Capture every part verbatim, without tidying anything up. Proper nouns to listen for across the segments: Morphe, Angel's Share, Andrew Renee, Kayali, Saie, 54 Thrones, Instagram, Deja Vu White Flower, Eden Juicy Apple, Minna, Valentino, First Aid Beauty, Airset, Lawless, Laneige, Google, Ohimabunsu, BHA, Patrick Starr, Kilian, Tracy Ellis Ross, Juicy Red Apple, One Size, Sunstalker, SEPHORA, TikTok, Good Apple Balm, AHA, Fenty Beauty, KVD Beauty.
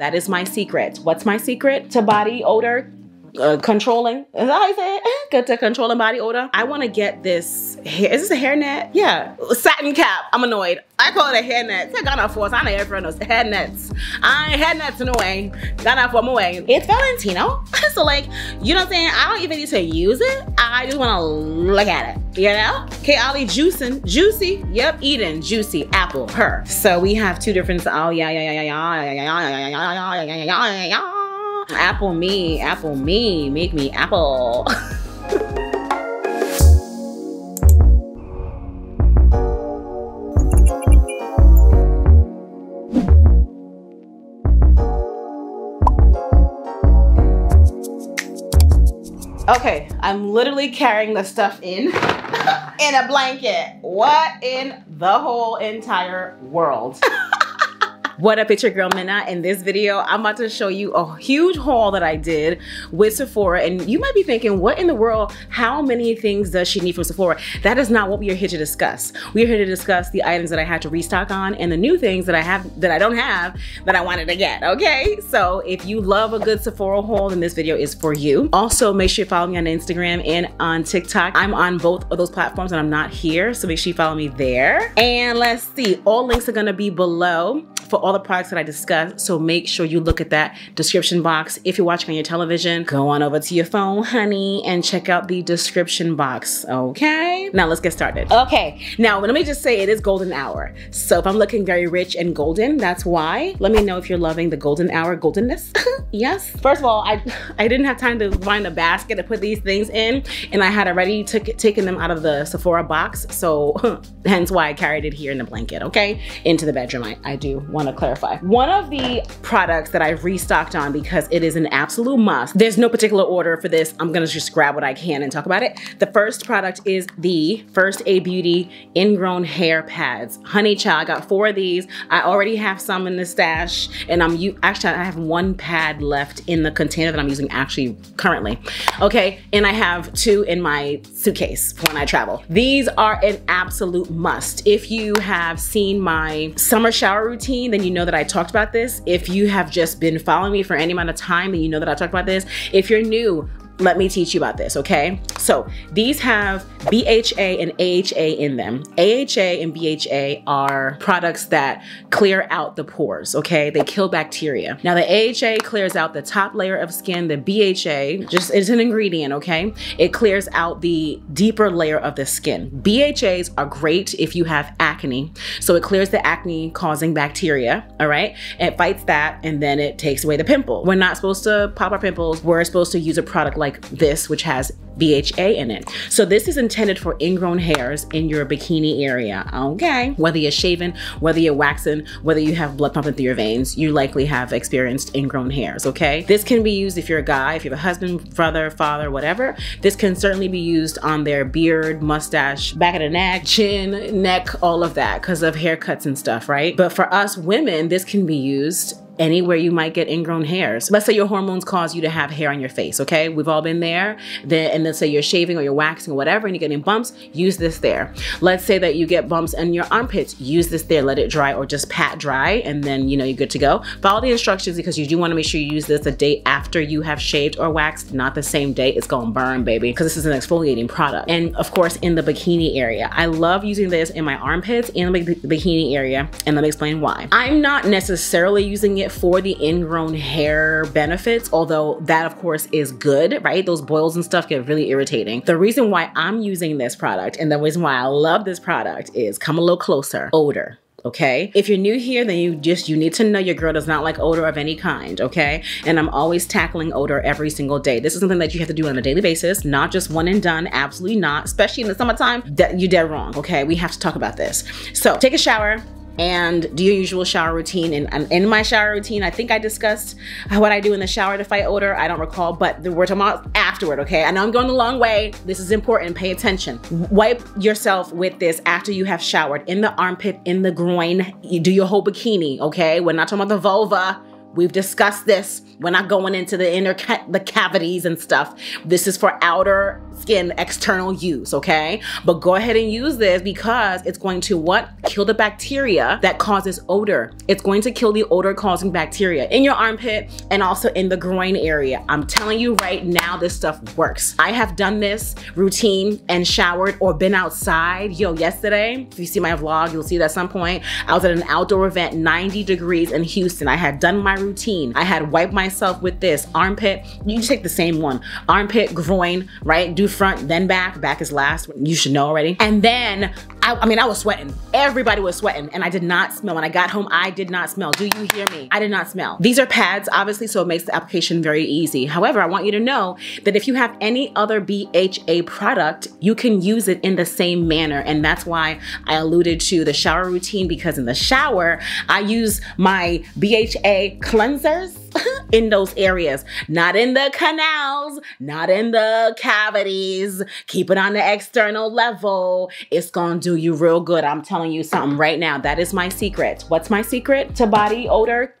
That is my secret. What's my secret to body odor? Uh, controlling, is that how you say it? Good to controlling body odor. I want to get this hair, is this a hairnet? Yeah, satin cap. I'm annoyed. I call it a hairnet. It's got no force. I ain't ever knows hairnets. I ain't hairnets in a way. Got not for my way. It's Valentino. So like, you know what I'm saying? I don't even need to use it. I just want to look at it. You know? Kayali juicing, juicy. Yep, Eden Juicy Apple. Her. So we have two different. Oh yeah yeah yeah yeah yeah yeah yeah yeah yeah yeah yeah. Apple me, apple me, make me apple. Okay, I'm literally carrying the stuff in, in a blanket. What in the whole entire world? What up, it's your girl Minna. In this video, I'm about to show you a huge haul that I did with Sephora. And you might be thinking, what in the world? How many things does she need from Sephora? That is not what we are here to discuss. We are here to discuss the items that I had to restock on and the new things that I have that I don't have that I wanted to get, okay? So if you love a good Sephora haul, then this video is for you. Also, make sure you follow me on Instagram and on TikTok. I'm on both of those platforms and I'm not here, so make sure you follow me there. And let's see, all links are gonna be below for all the products that I discussed, so make sure you look at that description box. If you're watching on your television, go on over to your phone, honey, and check out the description box, okay? Now let's get started. Okay, now let me just say it is golden hour. So if I'm looking very rich and golden, that's why. Let me know if you're loving the golden hour goldenness. Yes. First of all, I, I didn't have time to find a basket to put these things in, and I had already took, taken them out of the Sephora box, so hence why I carried it here in the blanket, okay? Into the bedroom, I, I do want to clarify. One of the products that I've restocked on because it is an absolute must. There's no particular order for this. I'm gonna just grab what I can and talk about it. The first product is the First Aid Beauty Ingrown Hair Pads. Honey child, I got four of these. I already have some in the stash, and I'm you actually I have one pad left in the container that I'm using actually currently. Okay, and I have two in my suitcase when I travel. These are an absolute must. If you have seen my summer shower routine, then you know that I talked about this. If you have just been following me for any amount of time, then you know that I talked about this. If you're new, let me teach you about this, okay? So these have B H A and A H A in them. A H A and B H A are products that clear out the pores, okay? They kill bacteria. Now the A H A clears out the top layer of skin. The B H A just is an ingredient, okay? It clears out the deeper layer of the skin. B H As are great if you have acne. So it clears the acne causing bacteria, all right? It fights that, and then it takes away the pimple. We're not supposed to pop our pimples. We're supposed to use a product like like this, which has B H A in it. So this is intended for ingrown hairs in your bikini area, okay? Whether you're shaving, whether you're waxing, whether you have blood pumping through your veins, you likely have experienced ingrown hairs, okay? This can be used if you're a guy, if you have a husband, brother, father, whatever. This can certainly be used on their beard, mustache, back of the neck, chin, neck, all of that because of haircuts and stuff, right? But for us women, this can be used anywhere you might get ingrown hairs. Let's say your hormones cause you to have hair on your face, okay? We've all been there. Then, and let's say you're shaving or you're waxing or whatever and you're getting bumps, use this there. Let's say that you get bumps in your armpits, use this there, let it dry or just pat dry, and then you know you're good to go. Follow the instructions because you do want to make sure you use this the day after you have shaved or waxed, not the same day. It's gonna burn, baby, because this is an exfoliating product. And of course, in the bikini area. I love using this in my armpits and the bikini area, and let me explain why. I'm not necessarily using it for the ingrown hair benefits, although that of course is good, right? Those boils and stuff get really irritating. The reason why I'm using this product and the reason why I love this product is, come a little closer, odor. Okay, if you're new here, then you just you need to know your girl does not like odor of any kind, okay? And I'm always tackling odor every single day. This is something that you have to do on a daily basis, not just one and done. Absolutely not, especially in the summertime. You're dead wrong, okay? We have to talk about this. So take a shower and do your usual shower routine. And, and in my shower routine, I think I discussed what I do in the shower to fight odor. I don't recall, but we're talking about afterward, okay? I know I'm going the long way. This is important, pay attention. Wipe yourself with this after you have showered, in the armpit, in the groin. You do your whole bikini, okay? We're not talking about the vulva. We've discussed this. We're not going into the inner ca the cavities and stuff. This is for outer skin, external use, okay? But go ahead and use this because it's going to what? Kill the bacteria that causes odor. It's going to kill the odor causing bacteria in your armpit and also in the groin area. I'm telling you right now, this stuff works. I have done this routine and showered or been outside. Yo, yesterday, if you see my vlog, you'll see that at some point, I was at an outdoor event, ninety degrees in Houston. I had done my routine. I had wiped myself with this armpit. You take the same one, armpit, groin, right? Do front, then back. Back is last. You should know already. And then, I, I mean, I was sweating. Everybody was sweating and I did not smell. When I got home, I did not smell. Do you hear me? I did not smell. These are pads, obviously, so it makes the application very easy. However, I want you to know that if you have any other B H A product, you can use it in the same manner. And that's why I alluded to the shower routine, because in the shower, I use my B H A cleansers in those areas, not in the canals, not in the cavities. Keep it on the external level. It's gonna do you real good. I'm telling you something right now. That is my secret. What's my secret to body odor?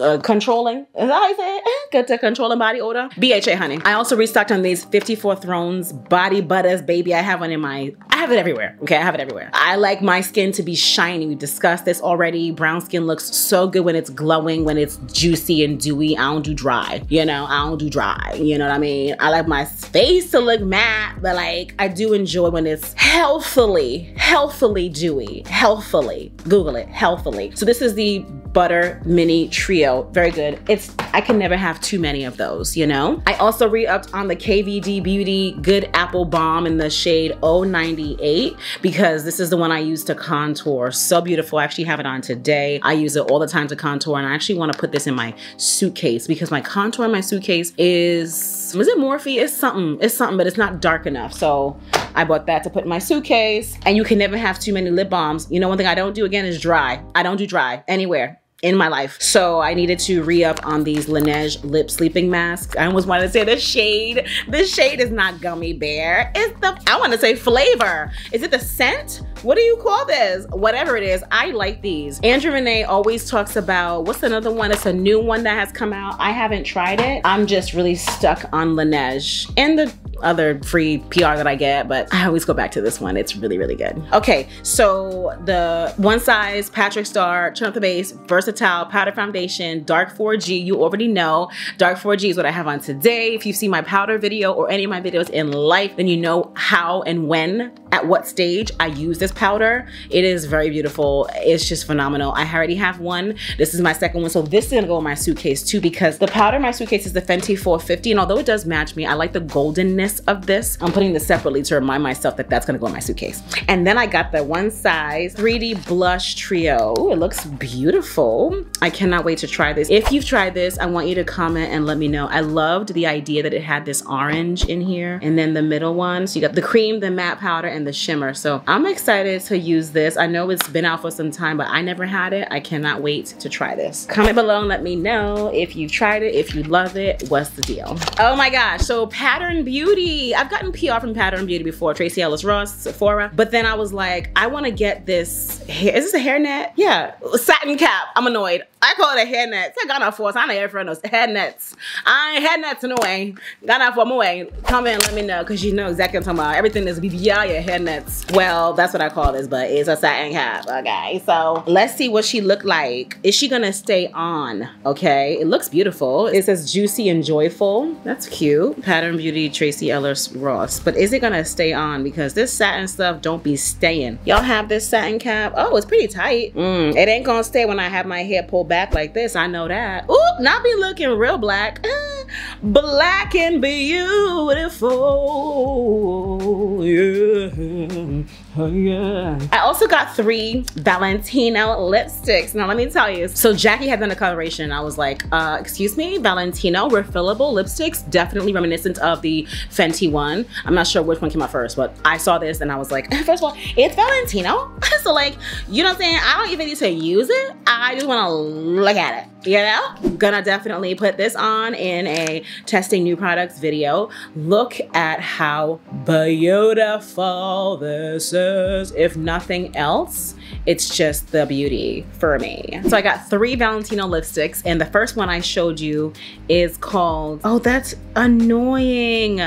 Uh, controlling, is that how you say it? Good to controlling body odor. B H A, honey. I also restocked on these fifty-four Thrones body butters, baby. I have one in my, I have it everywhere. Okay, I have it everywhere. I like my skin to be shiny. We've discussed this already. Brown skin looks so good when it's glowing, when it's juicy and dewy. I don't do dry, you know, I don't do dry. You know what I mean? I like my face to look matte, but like I do enjoy when it's healthily, healthily dewy, healthily. Google it, healthily. So this is the Butter Mini Trio, very good. It's, I can never have too many of those, you know? I also re-upped on the K V D Beauty Good Apple Balm in the shade oh ninety-eight because this is the one I use to contour. So beautiful, I actually have it on today. I use it all the time to contour and I actually wanna put this in my suitcase because my contour in my suitcase is, was it Morphe? It's something, it's something, but it's not dark enough. So I bought that to put in my suitcase. And you can never have too many lip balms. You know, one thing I don't do again is dry. I don't do dry anywhere in my life. So I needed to re-up on these Laneige lip sleeping masks. I almost wanted to say the shade. The shade is not gummy bear. It's the, I wanna say flavor. Is it the scent? What do you call this? Whatever it is, I like these. Andrew Renee always talks about, what's another one? It's a new one that has come out. I haven't tried it. I'm just really stuck on Laneige and the other free P R that I get, but I always go back to this one. It's really, really good. Okay, so the One Size, Patrick Starr, Turn Up the Bass, Versatile Powder Foundation, Dark four G, you already know. Dark four G is what I have on today. If you've seen my powder video or any of my videos in life, then you know how and when, at what stage I use this powder. It is very beautiful. It's just phenomenal. I already have one. This is my second one. So this is gonna go in my suitcase too, because the powder in my suitcase is the Fenty four fifty. And although it does match me, I like the goldenness of this. I'm putting this separately to remind myself that that's gonna go in my suitcase. And then I got the One Size three D Blush Trio. Ooh, it looks beautiful. I cannot wait to try this. If you've tried this, I want you to comment and let me know. I loved the idea that it had this orange in here and then the middle one. So you got the cream, the matte powder, and the shimmer. So I'm excited to use this. I know it's been out for some time, but I never had it. I cannot wait to try this. Comment below and let me know if you've tried it, if you love it, what's the deal? Oh my gosh, so Pattern Beauty. I've gotten P R from Pattern Beauty before, Tracy Ellis Ross, Sephora, but then I was like, I wanna get this hair, is this a hairnet? Yeah, satin cap, I'm annoyed. I call it a hairnet. I got enough for us. I ain't here for no hairnets. I ain't hairnets in a way. Got enough for my way. Comment and let me know, because you know exactly what I'm talking about. Everything is B B I, your hairnets. Well, that's what I call this, but it's a satin cap, okay? So let's see what she look like. Is she gonna stay on, okay? It looks beautiful. It says juicy and joyful. That's cute. Pattern Beauty, Tracy Ellis Ross. But is it gonna stay on? Because this satin stuff don't be staying. Y'all have this satin cap? Oh, it's pretty tight. Mm, it ain't gonna stay when I have my hair pulled back like this. I know that. Ooh, not be looking real black. Black and beautiful. Yeah. Oh, yeah. I also got three Valentino lipsticks. Now, let me tell you. So Jackie had done a coloration. And I was like, uh, excuse me, Valentino refillable lipsticks, definitely reminiscent of the Fenty one. I'm not sure which one came out first, but I saw this and I was like, first of all, it's Valentino. So like, you know what I'm saying? I don't even need to use it. I just want to look at it. You know, I'm gonna definitely put this on in a testing new products video. Look at how beautiful this is. If nothing else, It's just the beauty for me. So I got three Valentino lipsticks, and the first one I showed you is called, oh, that's annoying.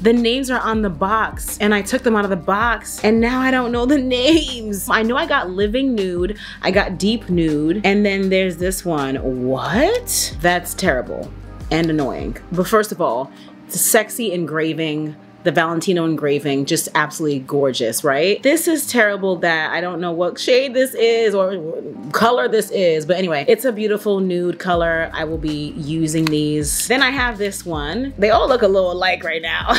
The names are on the box and I took them out of the box and now I don't know the names. I know I got Living Nude, I got Deep Nude, and then there's this one. What? That's terrible and annoying. But first of all, it's a sexy engraving. The Valentino engraving, just absolutely gorgeous, right? This is terrible that I don't know what shade this is or color this is, but anyway, it's a beautiful nude color. I will be using these. Then I have this one. They all look a little alike right now.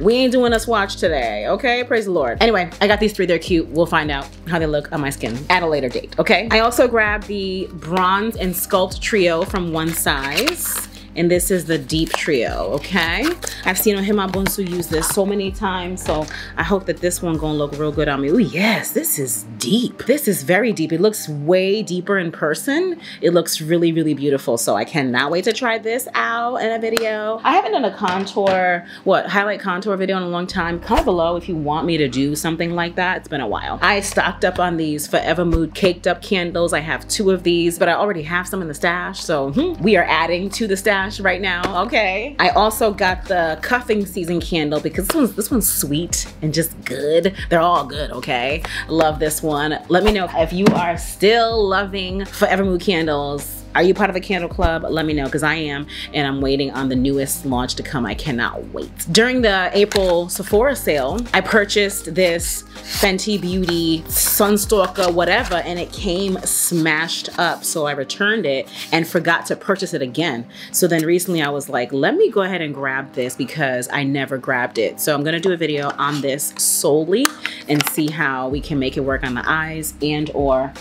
We ain't doing a swatch today, okay? Praise the Lord. Anyway, I got these three, they're cute. We'll find out how they look on my skin at a later date, okay? I also grabbed the Bronze and Sculpt Trio from One Size. And this is the Deep Trio, okay? I've seen Ohimabunsu use this so many times, so I hope that this one gonna look real good on me. Oh yes, this is deep. This is very deep. It looks way deeper in person. It looks really, really beautiful. So I cannot wait to try this out in a video. I haven't done a contour, what, highlight contour video in a long time. Comment below if you want me to do something like that. It's been a while. I stocked up on these Forever Mood Caked Up Candles. I have two of these, but I already have some in the stash, so hmm, we are adding to the stash right now, okay? I also got the Cuffing Season candle because this one's, this one's sweet and just good. They're all good, okay? Love this one. Let me know if you are still loving Forever Mood candles. Are you part of the candle club? Let me know, because I am, and I'm waiting on the newest launch to come. I cannot wait. During the April Sephora sale, I purchased this Fenty Beauty Sunstalker whatever, and it came smashed up, so I returned it and forgot to purchase it again. So then recently I was like, let me go ahead and grab this because I never grabbed it. So I'm gonna do a video on this solely and see how we can make it work on the eyes and or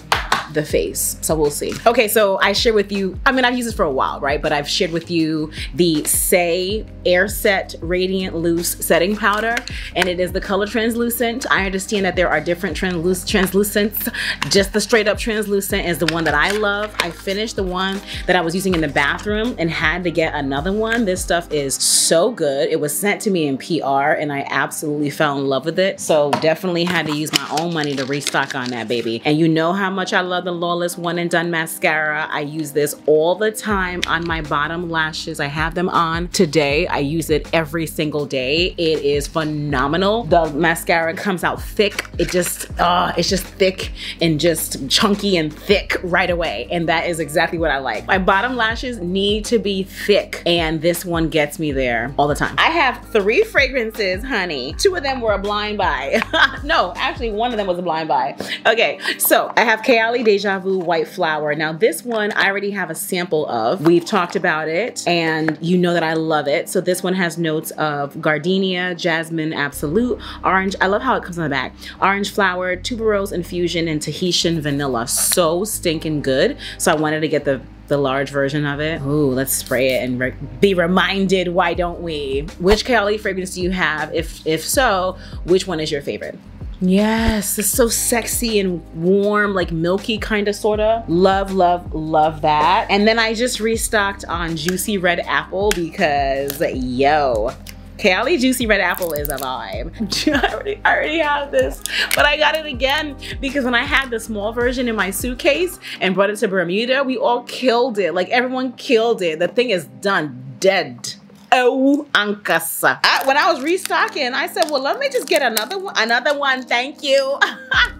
the face, so we'll see. Okay, so I share with you, I mean, I've used this for a while, right? But I've shared with you the Saie Air Set Radiant Loose Setting Powder, and it is the color translucent. I understand that there are different transluc translucents. Just the straight up translucent is the one that I love. I finished the one that I was using in the bathroom and had to get another one. This stuff is so good. It was sent to me in P R and I absolutely fell in love with it. So definitely had to use my own money to restock on that baby. And you know how much I love the Lawless One and Done Mascara. I use this all the time on my bottom lashes. I have them on today. I use it every single day. It is phenomenal. The mascara comes out thick. It just, uh, it's just thick and just chunky and thick right away. And that is exactly what I like. My bottom lashes need to be thick, and this one gets me there all the time. I have three fragrances, honey. Two of them were a blind buy. No, actually one of them was a blind buy. Okay, so I have Kayali Deja Vu White Flower. Now this one I already have a sample of. We've talked about it and you know that I love it. So this one has notes of gardenia, jasmine absolute, orange. I love how it comes on the back. Orange flower, tuberose infusion, and Tahitian vanilla. So stinking good. So I wanted to get the the large version of it. Ooh, let's spray it and re be reminded, why don't we? Which Kayali fragrance do you have? If, if so, which one is your favorite? Yes, it's so sexy and warm, like milky kind of, sort of. Love, love, love that. And then I just restocked on Juicy Red Apple because, yo, Kayali Juicy Red Apple is a vibe. I, already, I already have this, but I got it again because when I had the small version in my suitcase and brought it to Bermuda, we all killed it. Like, everyone killed it. The thing is done, dead. Oh, ankasa. I, when I was restocking, I said, well, let me just get another one. Another one, thank you.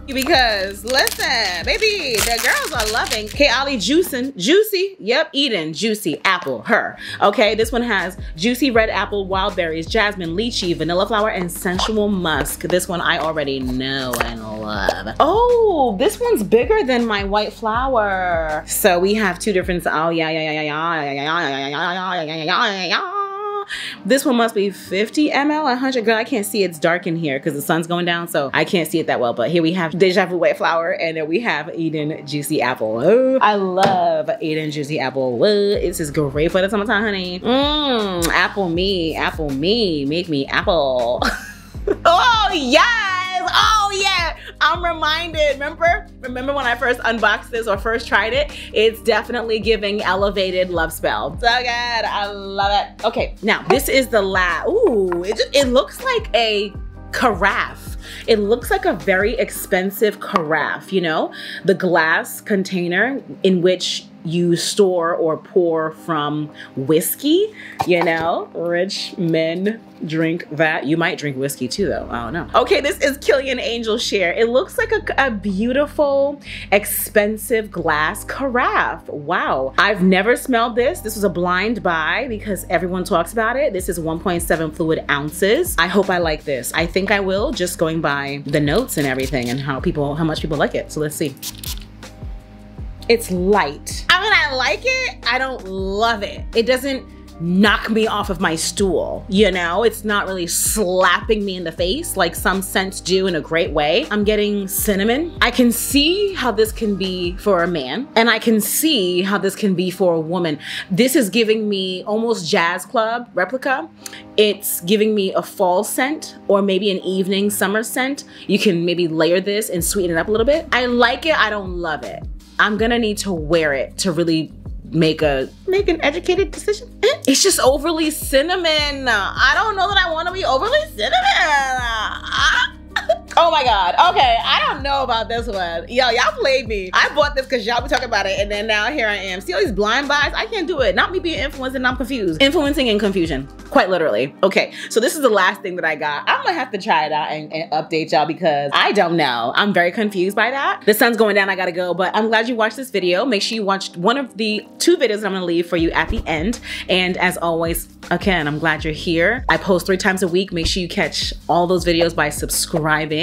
Because listen, baby, the girls are loving Kayali Juicin', Juicy, yep, Eden Juicy Apple, her. Okay, this one has Juicy Red Apple, Wild Berries, Jasmine, Lychee, Vanilla Flower, and Sensual Musk. This one I already know and love. Oh, this one's bigger than my White Flower. So we have two different, oh yeah, yeah, yeah, yeah, yeah, yeah, yeah, yeah, yeah, yeah, yeah, yeah. This one must be fifty milliliters, one hundred. Girl, I can't see. It's dark in here because the sun's going down, so I can't see it that well. But here we have Deja Vu White Flower, and then we have Eden Juicy Apple. Oh, I love Eden Juicy Apple. Oh, this is great for the summertime, honey. Mmm, apple me, apple me, make me apple. Oh, yes. Oh, yeah. I'm reminded, remember? Remember when I first unboxed this or first tried it? It's definitely giving elevated love spell. So good, I love it. Okay, now this is the last, ooh, it, it looks like a carafe. It looks like a very expensive carafe, you know, the glass container in which you store or pour from whiskey, you know? Rich men drink that. You might drink whiskey too though, I don't know. Okay, this is Kilian Angel's Share. It looks like a, a beautiful, expensive glass carafe. Wow, I've never smelled this. This was a blind buy because everyone talks about it. This is one point seven fluid ounces. I hope I like this. I think I will, just going by the notes and everything and how people, how much people like it. So let's see. It's light. I mean, I like it. I don't love it. It doesn't knock me off of my stool, you know? It's not really slapping me in the face like some scents do in a great way. I'm getting cinnamon. I can see how this can be for a man, and I can see how this can be for a woman. This is giving me almost jazz club replica. It's giving me a fall scent or maybe an evening summer scent. You can maybe layer this and sweeten it up a little bit. I like it, I don't love it. I'm gonna need to wear it to really make a make an educated decision. It's just overly cinnamon. I don't know that I want to be overly cinnamon. I Oh my God, okay, I don't know about this one. Yo, y'all played me. I bought this because y'all be talking about it, and then now here I am. See all these blind buys? I can't do it. Not me being influenced and I'm confused. Influencing and confusion, quite literally. Okay, so this is the last thing that I got. I'm gonna have to try it out and, and update y'all because I don't know. I'm very confused by that. The sun's going down, I gotta go, but I'm glad you watched this video. Make sure you watched one of the two videos that I'm gonna leave for you at the end. And as always, again, I'm glad you're here. I post three times a week. Make sure you catch all those videos by subscribing.